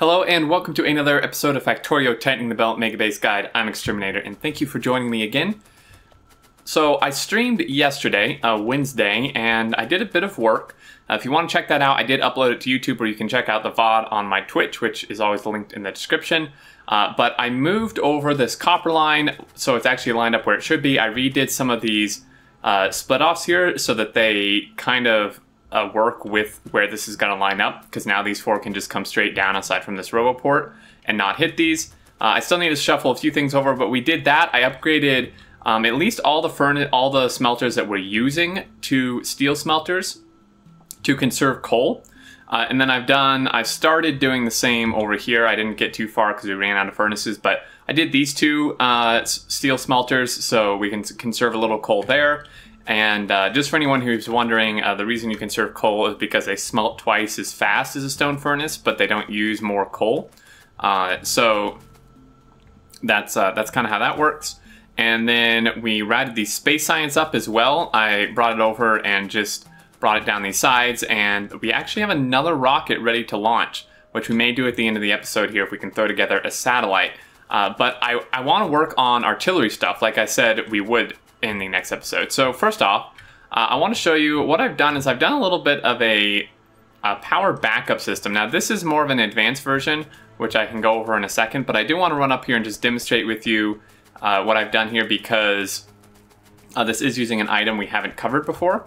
Hello and welcome to another episode of Factorio Tightening the Belt Mega Base Guide. I'm Exterminator and thank you for joining me again. So I streamed yesterday, Wednesday, and I did a bit of work. If you want to check that out, I did upload it to YouTube, where you can check out the VOD on my Twitch, which is always linked in the description. But I moved over this copper line so it's actually lined up where it should be. I redid some of these split-offs here so that they kind of work with where this is going to line up, because now these four can just come straight down aside from this RoboPort and not hit these. I still need to shuffle a few things over, but we did that. I upgraded at least all the smelters that we're using to steel smelters to conserve coal. And then I started doing the same over here. I didn't get too far because we ran out of furnaces, but I did these two steel smelters so we can conserve a little coal there. And just for anyone who's wondering, the reason you conserve coal is because they smelt twice as fast as a stone furnace, but they don't use more coal. So that's kind of how that works. And then we ratted the space science up as well. I brought it over and just brought it down these sides, and we actually have another rocket ready to launch, which we may do at the end of the episode here if we can throw together a satellite. But I want to work on artillery stuff, like I said we would in the next episode. So first off, I want to show you what I've done. Is I've done a little bit of a power backup system. Now this is more of an advanced version, which I can go over in a second, but I do want to run up here and just demonstrate with you what I've done here, because this is using an item we haven't covered before,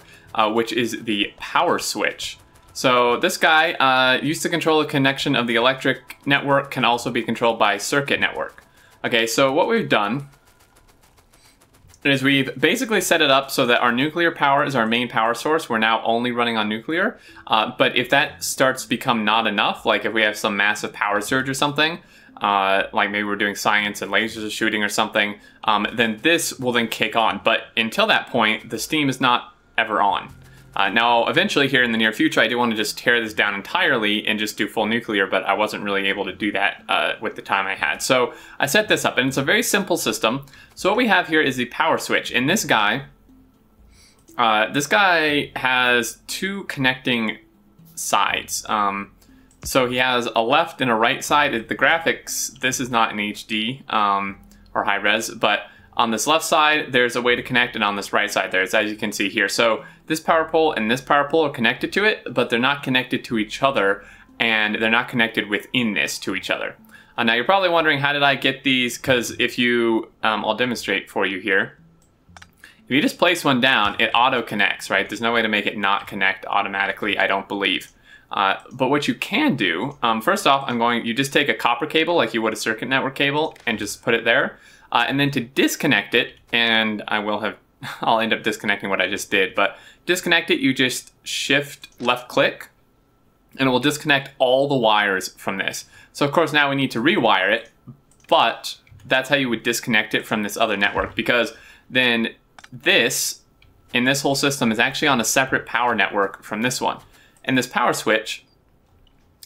which is the power switch. So this guy used to control a connection of the electric network, can also be controlled by circuit network. Okay, so what we've done is we've basically set it up so that our nuclear power is our main power source. We're now only running on nuclear, but if that starts to become not enough, like if we have some massive power surge or something, like maybe we're doing science and lasers are shooting or something, then this will then kick on. But until that point, the steam is not ever on. Now, eventually here in the near future, I do want to just tear this down entirely and just do full nuclear, but I wasn't really able to do that with the time I had. So I set this up, and it's a very simple system. So what we have here is the power switch, and this guy has two connecting sides. So he has a left and a right side. The graphics, this is not in HD or high res, but on this left side, there's a way to connect, and on this right side, there's, as you can see here. So this power pole and this power pole are connected to it, but they're not connected to each other, and they're not connected within this to each other. Now you're probably wondering, how did I get these? Because if you, I'll demonstrate for you here. If you just place one down, it auto connects, right? There's no way to make it not connect automatically, I don't believe. But what you can do, first off, you just take a copper cable like you would a circuit network cable and just put it there. And then to disconnect it, and I'll end up disconnecting what I just did, but disconnect it, you just shift left click, and it will disconnect all the wires from this. So of course now we need to rewire it, but that's how you would disconnect it from this other network, because then this, and this whole system is actually on a separate power network from this one. And this power switch,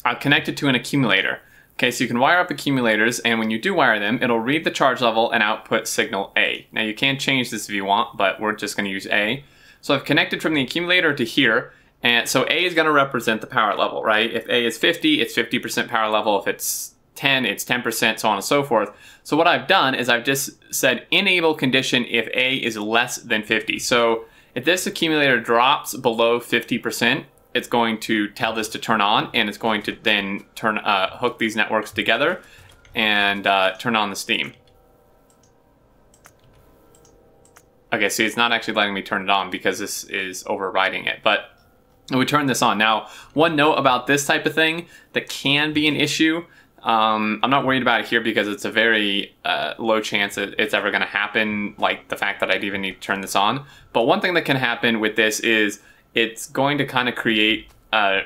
I've connected to an accumulator. Okay, so you can wire up accumulators, and when you do wire them, it'll read the charge level and output signal A. Now you can change this if you want, but we're just gonna use A. So I've connected from the accumulator to here, and so A is gonna represent the power level, right? If A is 50, it's 50% power level. If it's 10, it's 10%, so on and so forth. So what I've done is I've just said enable condition if A is less than 50. So if this accumulator drops below 50%, it's going to tell this to turn on, and it's going to then turn hook these networks together and turn on the steam. Okay, see, it's not actually letting me turn it on because this is overriding it, but we turn this on. Now, one note about this type of thing that can be an issue, I'm not worried about it here because it's a very low chance that it's ever gonna happen, like the fact that I'd even need to turn this on. But one thing that can happen with this is it's going to kind of create a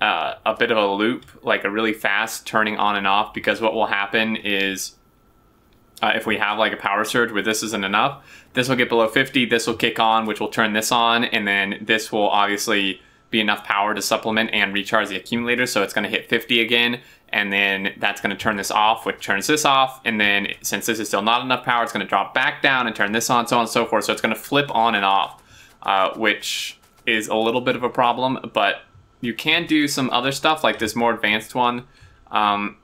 bit of a loop, like a really fast turning on and off, because what will happen is if we have like a power surge where this isn't enough, this will get below 50, this will kick on, which will turn this on, and then this will obviously be enough power to supplement and recharge the accumulator, so it's going to hit 50 again, and then that's going to turn this off, which turns this off, and then since this is still not enough power, it's going to drop back down and turn this on, so on and so forth. So it's going to flip on and off, which is a little bit of a problem, but you can do some other stuff like this more advanced one down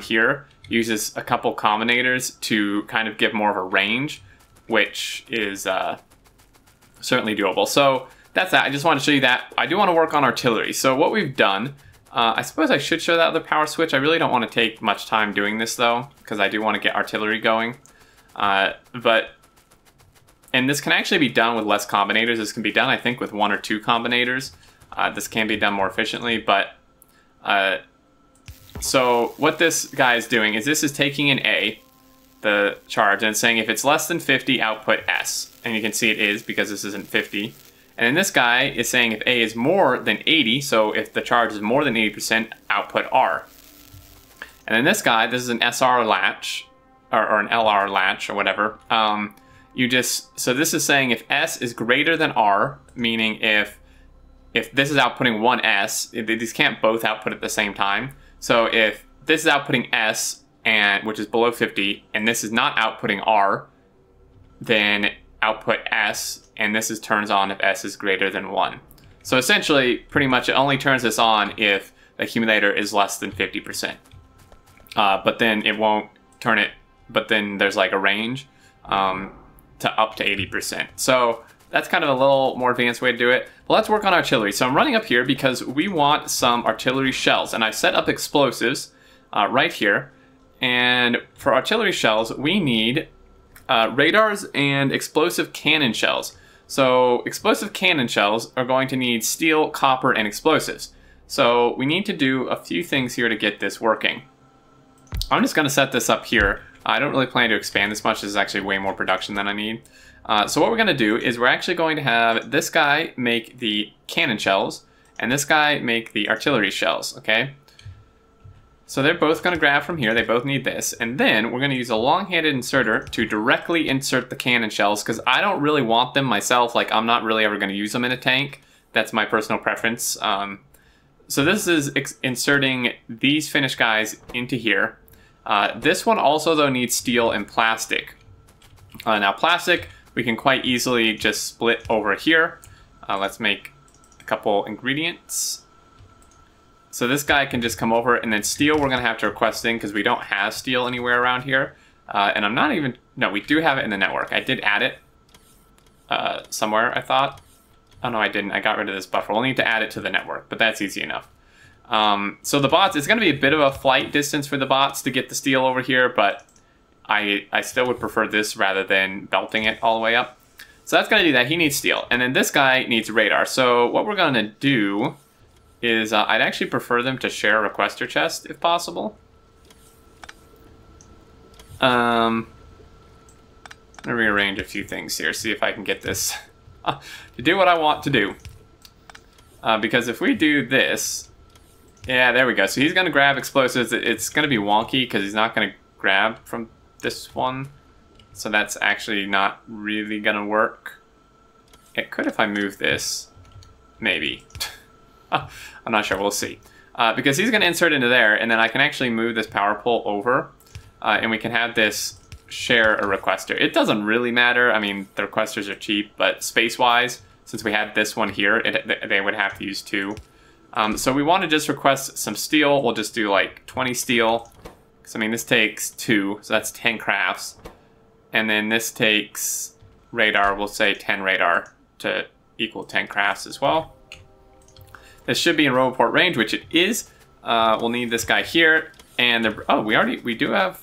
here uses a couple combinators to kind of give more of a range, which is certainly doable. So that's that. I just wanted to show you that. I do want to work on artillery. So what we've done, I suppose I should show that other power switch. I really don't want to take much time doing this though, because I do want to get artillery going. And this can actually be done with less combinators. This can be done, I think, with 1 or 2 combinators. This can be done more efficiently, but... so what this guy is doing is this is taking an A, the charge, and saying if it's less than 50, output S. And you can see it is, because this isn't 50. And then this guy is saying if A is more than 80, so if the charge is more than 80%, output R. And then this guy, this is an SR latch, or an LR latch, or whatever. So this is saying if S is greater than R, meaning if this is outputting 1 S, these can't both output at the same time. So if this is outputting S, and which is below 50, and this is not outputting R, then output S, and this is turns on if S is greater than 1. So essentially, pretty much it only turns this on if the accumulator is less than 50%. But then it won't turn it, but then there's like a range to up to 80%. So that's kind of a little more advanced way to do it. But let's work on artillery. So I'm running up here because we want some artillery shells, and I set up explosives right here. And for artillery shells, we need radars and explosive cannon shells. So explosive cannon shells are going to need steel, copper, and explosives. So we need to do a few things here to get this working. I'm just going to set this up here. I don't really plan to expand this much. This is actually way more production than I need. So what we're going to do is we're actually going to have this guy make the cannon shells and this guy make the artillery shells, okay? So they're both going to grab from here. They both need this. And then we're going to use a long-handed inserter to directly insert the cannon shells because I don't really want them myself. Like, I'm not really ever going to use them in a tank. That's my personal preference. So this is inserting these finished guys into here. This one also, though, needs steel and plastic. Now, plastic, we can quite easily just split over here. Let's make a couple ingredients. So this guy can just come over, and then steel we're going to have to request in because we don't have steel anywhere around here. And I'm not even... No, we do have it in the network. I did add it somewhere, I thought. Oh, no, I didn't. I got rid of this buffer. We'll need to add it to the network, but that's easy enough. So the bots, it's going to be a bit of a flight distance for the bots to get the steel over here, but I still would prefer this rather than belting it all the way up. So that's going to do that. He needs steel. And then this guy needs radar. So what we're going to do is I'd actually prefer them to share a requester chest if possible. I'm going to rearrange a few things here, see if I can get this to do what I want to do. Because if we do this... Yeah, there we go. So he's going to grab explosives. It's going to be wonky because he's not going to grab from this one. So that's actually not really going to work. It could if I move this. Maybe. I'm not sure. We'll see. Because he's going to insert into there, and then I can actually move this power pole over. And we can have this share a requester. It doesn't really matter. I mean, the requesters are cheap, but space-wise, since we had this one here, they would have to use 2. So we want to just request some steel. We'll just do like 20 steel. Because I mean, this takes 2, so that's 10 crafts. And then this takes radar. We'll say 10 radar to equal 10 crafts as well. This should be in RoboPort range, which it is. We'll need this guy here. And the, oh, we do have,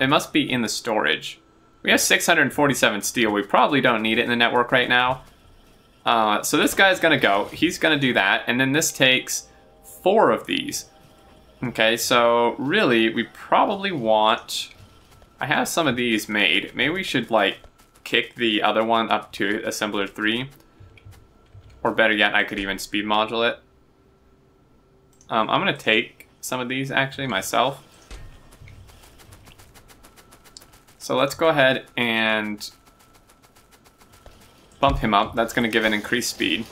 it must be in the storage. We have 647 steel. We probably don't need it in the network right now. So this guy's going to go. He's going to do that. And then this takes 4 of these. Okay, so really, we probably want... I have some of these made. Maybe we should, like, kick the other one up to Assembler 3. Or better yet, I could even speed module it. I'm going to take some of these, actually, myself. So let's go ahead and... bump him up. That's going to give an increased speed.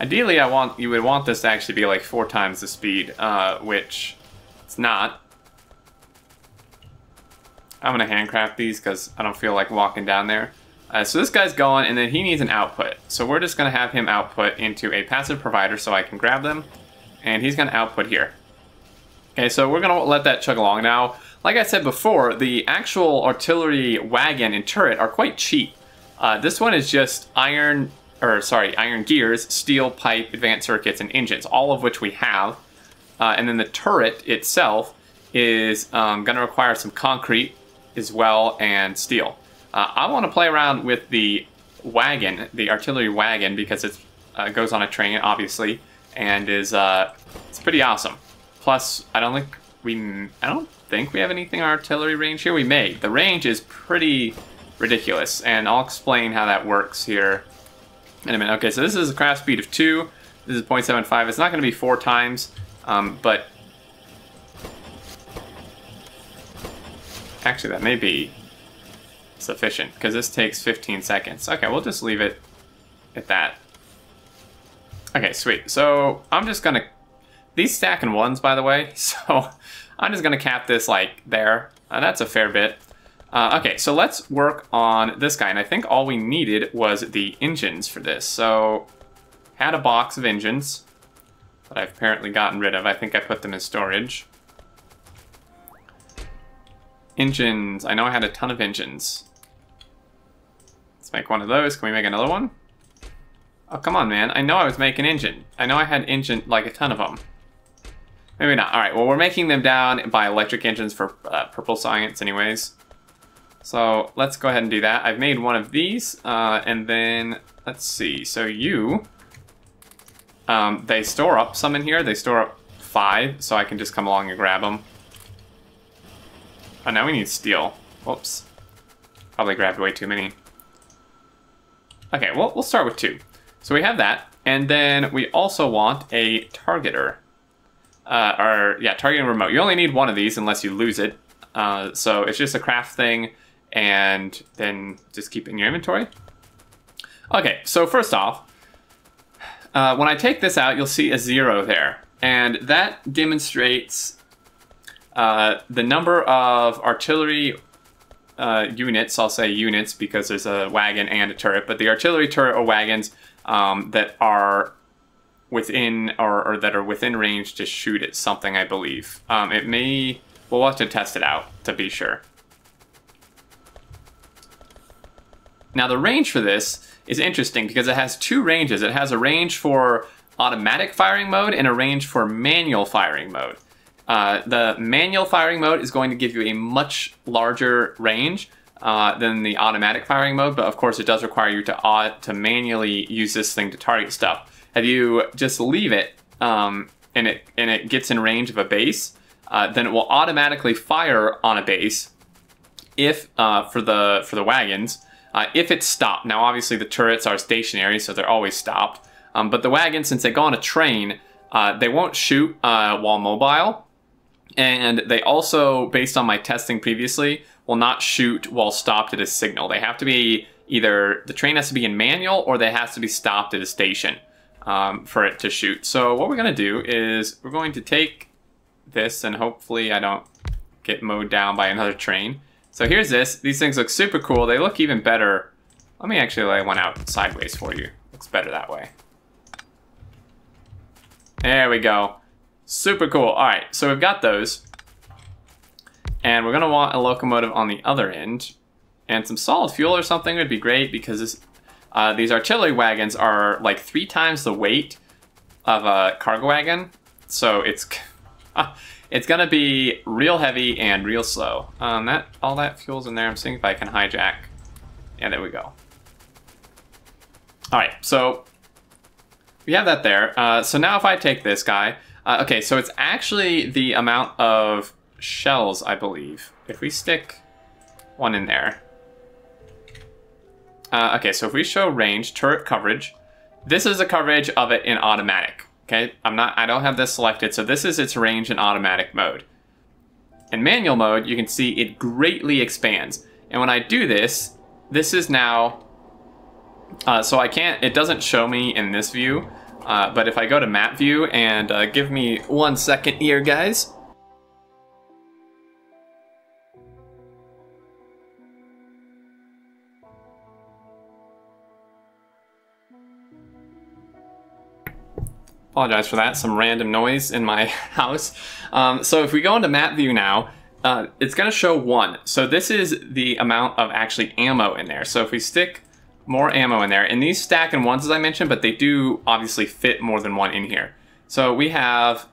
Ideally, you would want this to actually be like 4 times the speed, which it's not. I'm going to handcraft these because I don't feel like walking down there. So this guy's going, and then he needs an output. So we're just going to have him output into a passive provider so I can grab them, and he's going to output here. Okay, so we're gonna let that chug along. Now, like I said before, the actual artillery wagon and turret are quite cheap. This one is just iron gears, steel pipe, advanced circuits, and engines, all of which we have. And then the turret itself is gonna require some concrete as well and steel. I wanna play around with the wagon, the artillery wagon, because it goes on a train, obviously, and is it's pretty awesome. Plus, I don't think we have anything in our artillery range here. We may. The range is pretty ridiculous, and I'll explain how that works here in a minute. Okay, so this is a craft speed of 2. This is 0.75. It's not going to be 4 times, but actually that may be sufficient because this takes 15 seconds. Okay, we'll just leave it at that. Okay, sweet. So I'm just going to... These stack in ones, by the way, so I'm just going to cap this like there. That's a fair bit. Okay, so let's work on this guy, and I think all we needed was the engines for this. So had a box of engines that I've apparently gotten rid of. I think I put them in storage. Engines. I know I had a ton of engines. Let's make one of those. Can we make another one? Oh, come on, man. I know I was making engine. I know I had engine, like a ton of them. Maybe not. All right, well, we're making them down by electric engines for purple science anyways. So let's go ahead and do that. I've made one of these, and then let's see. So you, they store up some in here. They store up 5, so I can just come along and grab them. Oh, now we need steel. Whoops. Probably grabbed way too many. Okay, well, we'll start with 2. So we have that, and then we also want a targeter. Targeting remote. You only need one of these unless you lose it. So it's just a craft thing, and then just keep it in your inventory. Okay, so first off, when I take this out, you'll see a 0 there. And that demonstrates the number of artillery units. I'll say units because there's a wagon and a turret, but the artillery turret or wagons that are within or that are within range to shoot at something, I believe. It may... We'll have to test it out to be sure. Now the range for this is interesting because it has 2 ranges. It has a range for automatic firing mode and a range for manual firing mode. The manual firing mode is going to give you a much larger range than the automatic firing mode, but of course it does require you to manually use this thing to target stuff. If you just leave it and it gets in range of a base, then it will automatically fire on a base if for the wagons if it's stopped. Now obviously the turrets are stationary, so they're always stopped. But the wagons, since they go on a train, they won't shoot while mobile, and they also, based on my testing previously, will not shoot while stopped at a signal. They have to be either the train has to be in manual or they have to be stopped at a station for it to shoot. So what we're going to do is we're going to take this, and hopefully I don't get mowed down by another train. So here's this. These things look super cool. They look even better. Let me actually lay one out sideways for you. Looks better that way. There we go. Super cool. All right, so we've got those. And we're going to want a locomotive on the other end. And some solid fuel or something would be great because this, these artillery wagons are like 3 times the weight of a cargo wagon. So it's going to be real heavy and real slow. All that fuel's in there. I'm seeing if I can hijack. Yeah, there we go. All right, so we have that there. So now if I take this guy... okay, so it's actually the amount of shells, I believe. If we stick one in there... okay, so if we show range, turret coverage, this is the coverage of it in automatic. Okay, I don't have this selected, so this is its range in automatic mode. In manual mode, you can see it greatly expands. And when I do this, this is now, so I can't, it doesn't show me in this view, but if I go to map view and give me 1 second here, guys. Apologize for that, some random noise in my house. So if we go into map view now, it's gonna show 1. So this is the amount of actually ammo in there. So if we stick more ammo in there, and these stack in 1s as I mentioned, but they do obviously fit more than 1 in here. So we have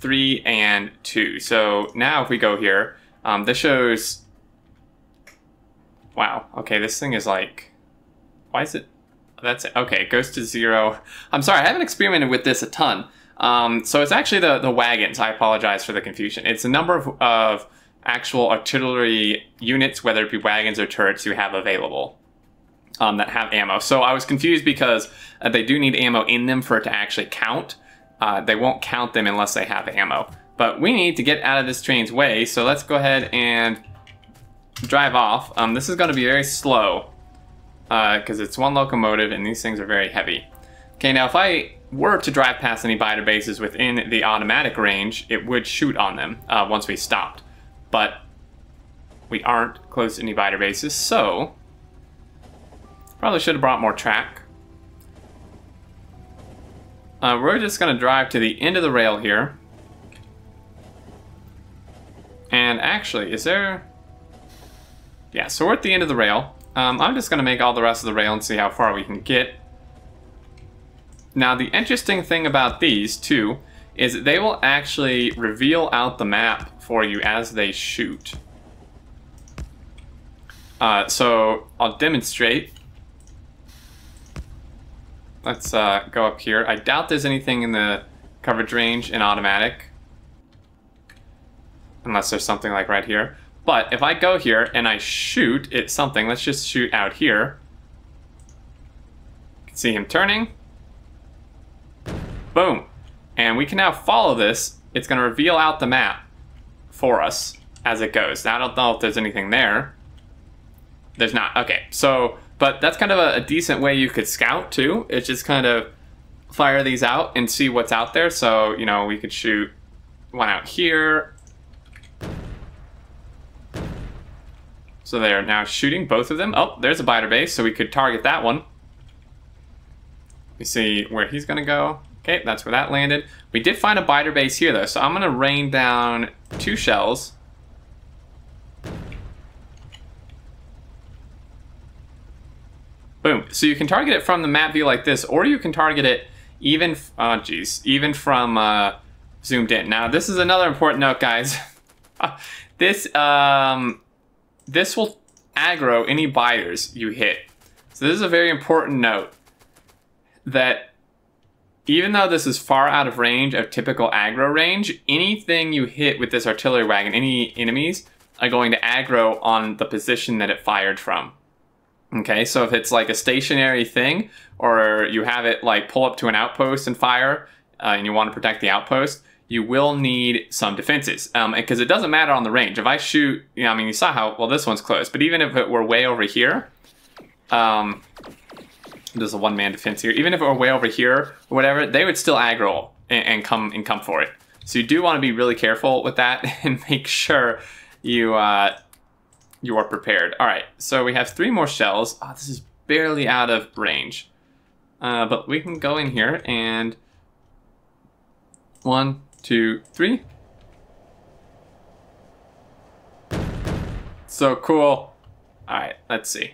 3 and 2. So now if we go here, this shows, wow, okay, this thing is like, why is it? That's it. Okay, it goes to 0. I'm sorry, I haven't experimented with this a ton. So it's actually the wagons. I apologize for the confusion. It's the number of actual artillery units, whether it be wagons or turrets, you have available that have ammo. So I was confused because they do need ammo in them for it to actually count. They won't count them unless they have ammo. But we need to get out of this train's way, so let's go ahead and drive off. This is going to be very slow, because it's 1 locomotive and these things are very heavy. Okay, now if I were to drive past any biter bases within the automatic range, it would shoot on them once we stopped. But we aren't close to any biter bases, so probably should have brought more track. We're just going to drive to the end of the rail here. And actually, is there... yeah, so we're at the end of the rail. I'm just going to make all the rest of the rail and see how far we can get. Now, the interesting thing about these, too, is that they will actually reveal out the map for you as they shoot. So, I'll demonstrate. Let's go up here. I doubt there's anything in the coverage range in automatic. Unless there's something like right here. But if I go here and I shoot at something, let's just shoot out here. You can see him turning. Boom. And we can now follow this. It's going to reveal out the map for us as it goes. Now I don't know if there's anything there. There's not. Okay. So, but that's kind of a decent way you could scout too. It's just kind of fire these out and see what's out there. So, you know, we could shoot one out here. So they are now shooting both of them. Oh, there's a biter base, so we could target that one. We see where he's going to go. Okay, that's where that landed. We did find a biter base here, though, so I'm going to rain down 2 shells. Boom. So you can target it from the map view like this, or you can target it even, even from zoomed in. Now, this is another important note, guys. This will aggro any biters you hit. So this is a very important note that even though this is far out of range of typical aggro range, anything you hit with this artillery wagon, any enemies, are going to aggro on the position that it fired from. Okay, so if it's like a stationary thing, or you have it like pull up to an outpost and fire, and you want to protect the outpost, you will need some defenses, because it doesn't matter on the range. If I shoot, you know, I mean, you saw how, well, this one's close, but even if it were way over here, there's a one-man defense here, even if it were way over here or whatever, they would still aggro and come for it. So you do want to be really careful with that and make sure you, you are prepared. All right, so we have 3 more shells. Oh, this is barely out of range, but we can go in here and 1, 2, 3. So cool. Alright, let's see.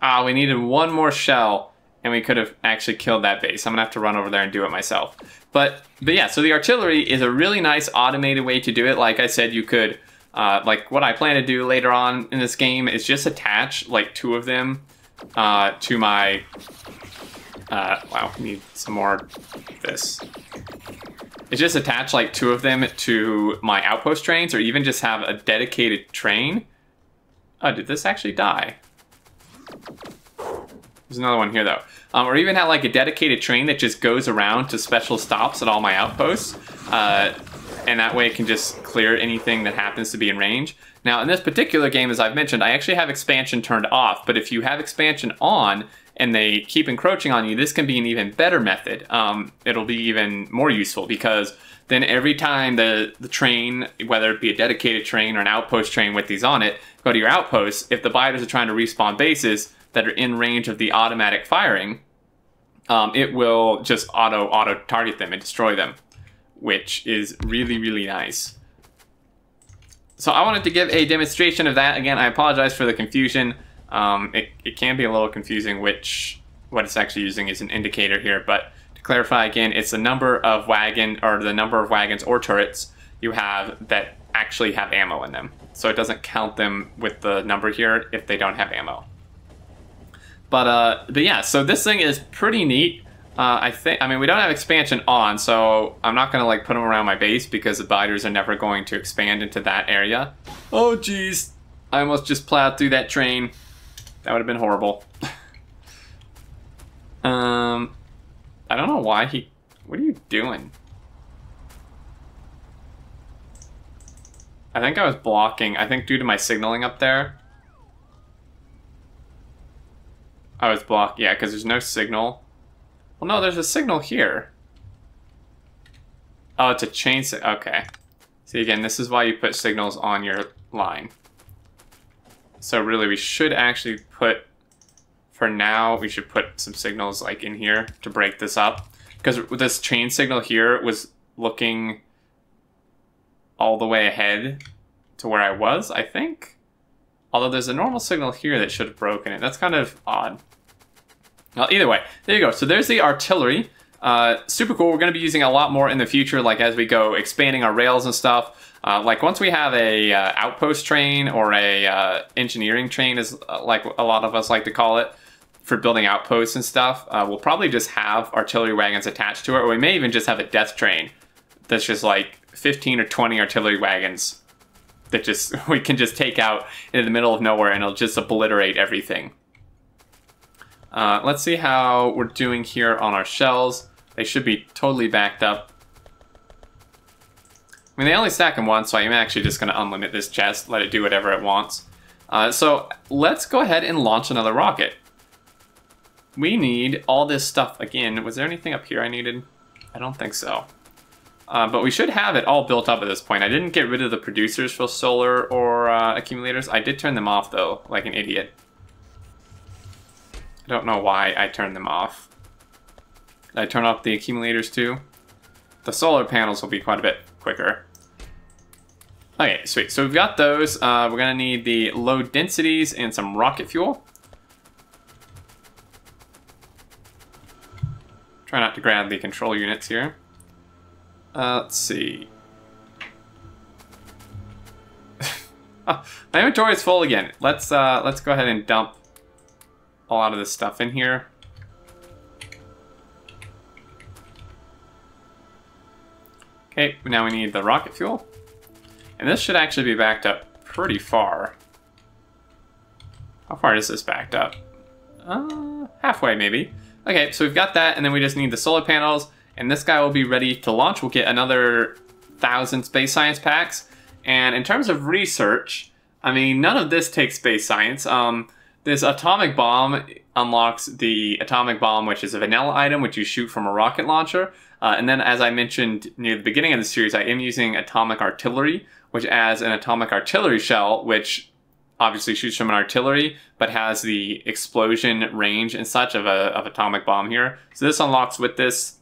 Ah, we needed 1 more shell, and we could have actually killed that base. I'm gonna have to run over there and do it myself. But yeah, so the artillery is a really nice automated way to do it. Like I said, you could, like what I plan to do later on in this game is just attach like 2 of them to my... wow, need some more of this. It's just attach like 2 of them to my outpost trains, or even just have a dedicated train. Oh, did this actually die? There's another one here though. Or even have like a dedicated train that just goes around to special stops at all my outposts. And that way it can just clear anything that happens to be in range. Now in this particular game, as I've mentioned, I actually have expansion turned off, but if you have expansion on, and they keep encroaching on you, this can be an even better method. It'll be even more useful because then every time the train, whether it be a dedicated train or an outpost train with these on it, go to your outposts, if the biters are trying to respawn bases that are in range of the automatic firing, it will just auto target them and destroy them, which is really, really nice. So I wanted to give a demonstration of that. Again, I apologize for the confusion. It can be a little confusing what it's actually using is an indicator here, but to clarify again, it's the number of wagons or turrets you have that actually have ammo in them. So it doesn't count them with the number here if they don't have ammo. But yeah, so this thing is pretty neat. I mean, we don't have expansion on, so I'm not gonna like put them around my base because the biters are never going to expand into that area. Oh geez, I almost just plowed through that train. That would have been horrible. I don't know why he... What are you doing? I think I was blocking. I think due to my signaling up there. I was blocked. Yeah, because there's no signal. Well, no, there's a signal here. Oh, it's a chain signal. Okay. See, again, this is why you put signals on your line. So really, we should actually put... For now, we should put some signals like in here to break this up, because this chain signal here was looking all the way ahead to where I was, I think. Although there's a normal signal here that should have broken it. That's kind of odd. Well, either way, there you go. So there's the artillery. Super cool. We're going to be using a lot more in the future, like as we go expanding our rails and stuff. Like once we have a outpost train or a engineering train, is like a lot of us like to call it, for building outposts and stuff, we'll probably just have artillery wagons attached to it, or we may even just have a death train that's just like 15 or 20 artillery wagons that just we can just take out in the middle of nowhere, and it'll just obliterate everything. Let's see how we're doing here on our shells. They should be totally backed up. I mean, they only stack them once, so I'm actually just going to unlimit this chest, let it do whatever it wants. So let's go ahead and launch another rocket. We need all this stuff again. Was there anything up here I needed? I don't think so. But we should have it all built up at this point. I didn't get rid of the producers for solar or accumulators. I did turn them off, though, like an idiot. I don't know why I turned them off. Did I turn off the accumulators, too? The solar panels will be quite a bit quicker. Okay, sweet. So we've got those. We're going to need the low densities and some rocket fuel. Try not to grab the control units here. Let's see. Oh, my inventory is full again. Let's go ahead and dump a lot of this stuff in here. Okay, now we need the rocket fuel. And this should actually be backed up pretty far. How far is this backed up? Halfway maybe. Okay, so we've got that, and then we just need the solar panels, and this guy will be ready to launch. We'll get another 1,000 space science packs. And in terms of research, I mean, none of this takes space science. This atomic bomb unlocks the atomic bomb, which is a vanilla item, which you shoot from a rocket launcher. And then, as I mentioned near the beginning of the series, I am using Atomic Artillery, which adds an Atomic Artillery shell, which obviously shoots from an artillery, but has the explosion range and such of atomic bomb here. So this unlocks with this.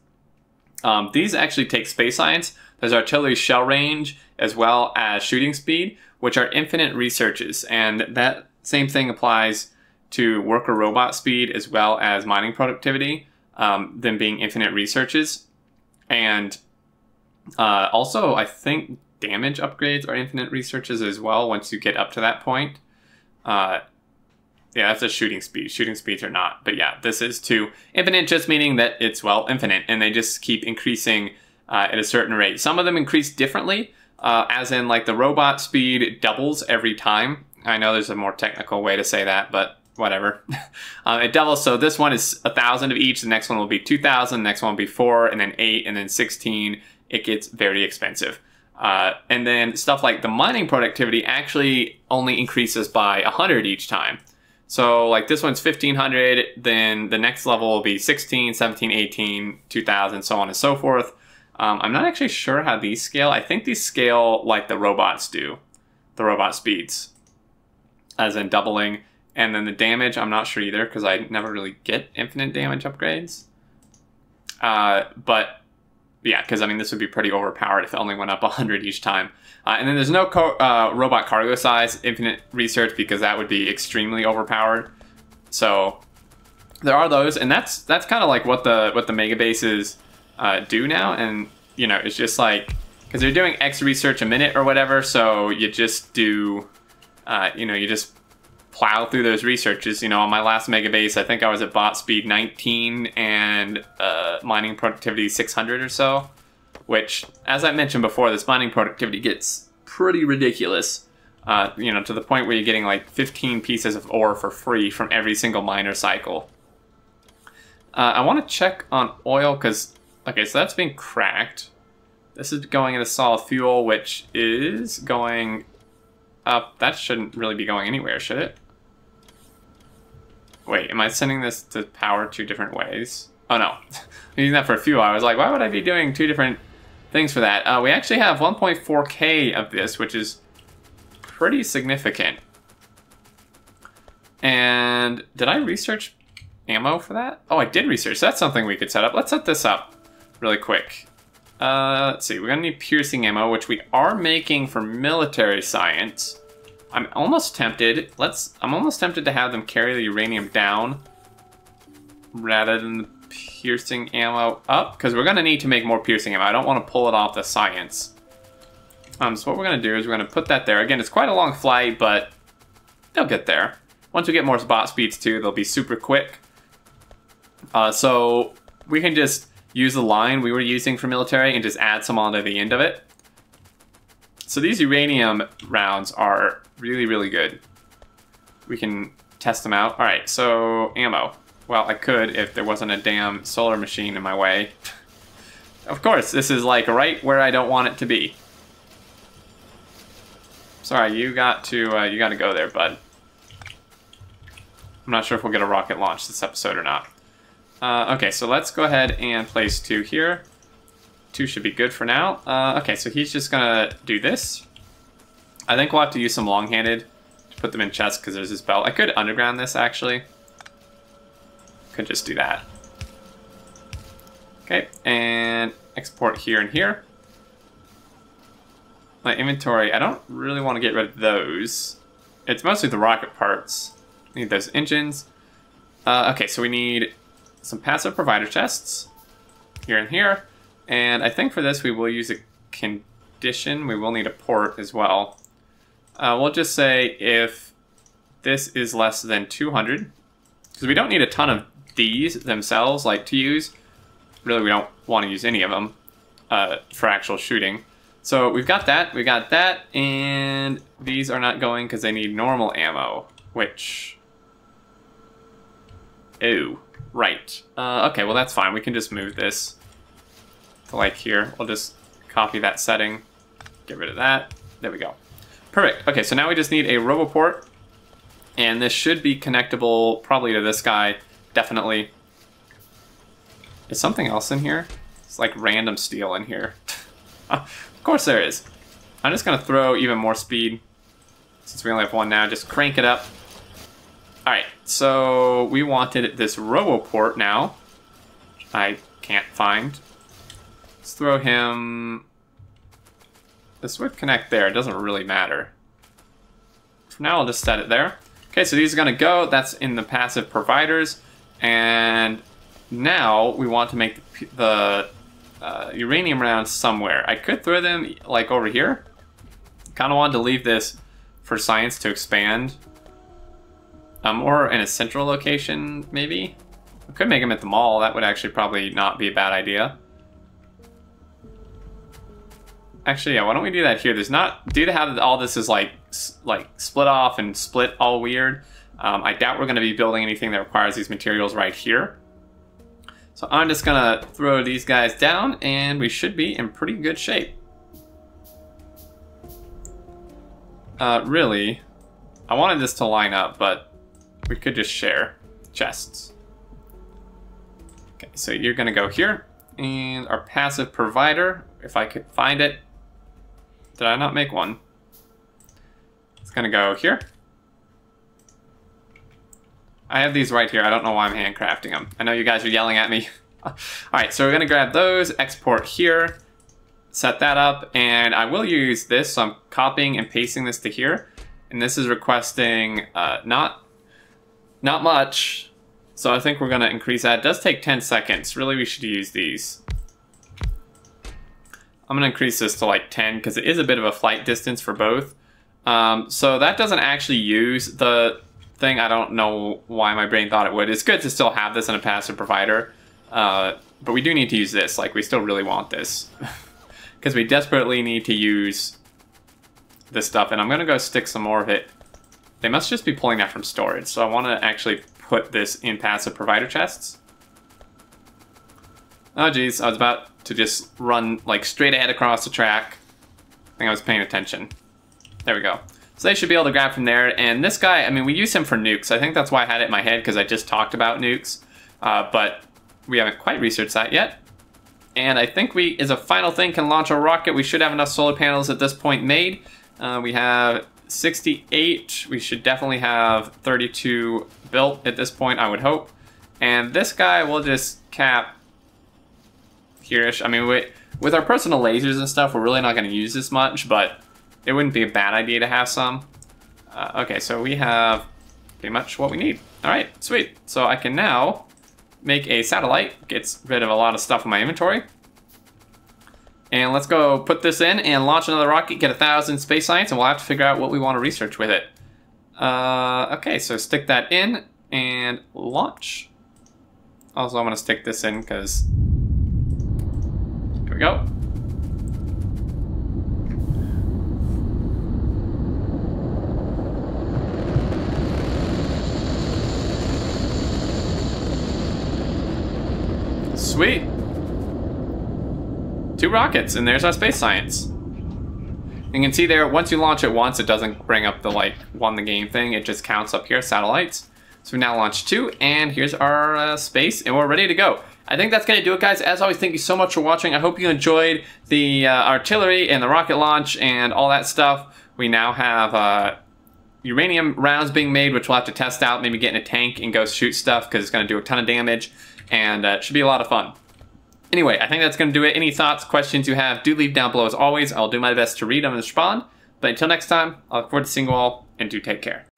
These actually take space science. There's artillery shell range, as well as shooting speed, which are infinite researches. And that same thing applies to worker robot speed, as well as mining productivity, them being infinite researches. And also, I think damage upgrades are infinite researches as well once you get up to that point. Yeah, that's a shooting speed. Shooting speeds are not. But yeah, this is too. Infinite just meaning that it's, well, infinite. And they just keep increasing at a certain rate. Some of them increase differently, as in, like, the robot speed doubles every time. I know there's a more technical way to say that, but whatever. It doubles, so this one is 1,000 of each, the next one will be 2,000, the next one will be 4, and then 8, and then 16. It gets very expensive. And then stuff like the mining productivity actually only increases by 100 each time. So like this one's 1,500, then the next level will be 16, 17, 18, 2,000, so on and so forth. I'm not actually sure how these scale. I think these scale like the robots do, the robot speeds, as in doubling. And then the damage, I'm not sure either, because I never really get infinite damage upgrades. But yeah, because I mean, this would be pretty overpowered if it only went up 100 each time. And then there's no robot cargo size infinite research, because that would be extremely overpowered. So there are those, and that's kind of like what the mega bases do now. And you know, it's just like, because they're doing X research a minute or whatever, so you just do, you know, you just plow through those researches. You know, on my last mega base, I think I was at bot speed 19 and mining productivity 600 or so, which, as I mentioned before, this mining productivity gets pretty ridiculous, you know, to the point where you're getting like 15 pieces of ore for free from every single miner cycle. I want to check on oil, because, okay, so that's been cracked. This is going into solid fuel, which is going up. That shouldn't really be going anywhere, should it? Wait, am I sending this to power two different ways? Oh no, I'm using that for fuel. I was like, why would I be doing two different things for that? We actually have 1.4K of this, which is pretty significant. And did I research ammo for that? Oh, I did research. That's something we could set up. Let's set this up really quick. Let's see, we're gonna need piercing ammo, which we are making for military science. I'm almost tempted, I'm almost tempted to have them carry the uranium down rather than the piercing ammo up, because we're gonna need to make more piercing ammo. I don't wanna pull it off the science. So what we're gonna do is we're gonna put that there. Again, it's quite a long flight, but they'll get there. Once we get more spot speeds too, they'll be super quick. So we can just use the line we were using for military and just add some onto the end of it. So these uranium rounds are really, really good. We can test them out. All right, so ammo. Well, I could if there wasn't a damn solar machine in my way. Of course, this is like right where I don't want it to be. Sorry, you got to go there, bud. I'm not sure if we'll get a rocket launch this episode or not. Okay, so let's go ahead and place two here. Two should be good for now. Okay, so he's just gonna do this. I think we'll have to use some long-handed to put them in chests, because there's this belt. I could underground this, actually. Could just do that. Okay, and export here and here. My inventory, I don't really want to get rid of those. It's mostly the rocket parts. Need those engines. Okay, so we need some passive provider chests here and here, and I think for this we will use a condition. We will need a port as well. We'll just say if this is less than 200, because we don't need a ton of these themselves, like, to use. Really, we don't want to use any of them for actual shooting. So we've got that, and these are not going because they need normal ammo, which, ew. Right. Okay, well that's fine. We can just move this to like here. We'll just copy that setting, get rid of that. There we go. Perfect. Okay, so now we just need a RoboPort, and this should be connectable probably to this guy, definitely. Is something else in here? It's like random steel in here. Of course there is. I'm just going to throw even more speed. Since we only have one now, just crank it up. Alright, so we wanted this RoboPort now. I can't find. Let's throw him. This would connect there, it doesn't really matter. For now, I'll just set it there. Okay, so these are going to go. That's in the passive providers. And now we want to make the uranium rounds somewhere. I could throw them like over here. Kind of wanted to leave this for science to expand. Or in a central location, maybe? We could make them at the mall. That would actually probably not be a bad idea. Actually, yeah, why don't we do that here? There's not, due to how all this is like split off and split all weird, I doubt we're gonna be building anything that requires these materials right here. So I'm just gonna throw these guys down, and we should be in pretty good shape. Really, I wanted this to line up, but we could just share chests. Okay, so you're gonna go here, and our passive provider, if I could find it, did I not make one? It's gonna go here. I have these right here. I don't know why I'm handcrafting them. I know you guys are yelling at me. All right, so we're gonna grab those, export here, set that up, and I will use this, so I'm copying and pasting this to here. And this is requesting not much, so I think we're gonna increase that. It does take 10 seconds, really we should use these. I'm gonna increase this to like 10 because it is a bit of a flight distance for both. So that doesn't actually use the thing. I don't know why my brain thought it would. It's good to still have this in a passive provider, but we do need to use this. Like, we still really want this because we desperately need to use this stuff. And I'm gonna go stick some more of it. They must just be pulling that from storage. So I want to actually put this in passive provider chests. Oh geez, I was about to just run like straight ahead across the track. I think I was paying attention. There we go. So they should be able to grab from there. And this guy, I mean, we use him for nukes. I think that's why I had it in my head, because I just talked about nukes. But we haven't quite researched that yet. And I think we, as a final thing, can launch a rocket. We should have enough solar panels at this point made. We have 68. We should definitely have 32 built at this point, I would hope. And this guy will just cap here-ish. I mean, with our personal lasers and stuff, we're really not going to use this much, but it wouldn't be a bad idea to have some. Okay, so we have pretty much what we need. All right, sweet. So I can now make a satellite. Gets rid of a lot of stuff in my inventory. And let's go put this in and launch another rocket, get 1,000 space science, and we'll have to figure out what we want to research with it. Okay, so stick that in and launch. Also, I'm going to stick this in because... Here we go. Sweet. 2 rockets, and there's our space science. You can see there, once you launch it once, it doesn't bring up the, like, won the game thing. It just counts up here, satellites. So we now launched 2, and here's our space, and we're ready to go. I think that's going to do it, guys. As always, thank you so much for watching. I hope you enjoyed the artillery and the rocket launch and all that stuff. We now have... uranium rounds being made, which we'll have to test out, maybe get in a tank and go shoot stuff because it's going to do a ton of damage, and it should be a lot of fun. Anyway, I think that's going to do it. Any thoughts, questions you have, do leave down below as always. I'll do my best to read them and respond, but until next time, I look forward to seeing you all, and do take care.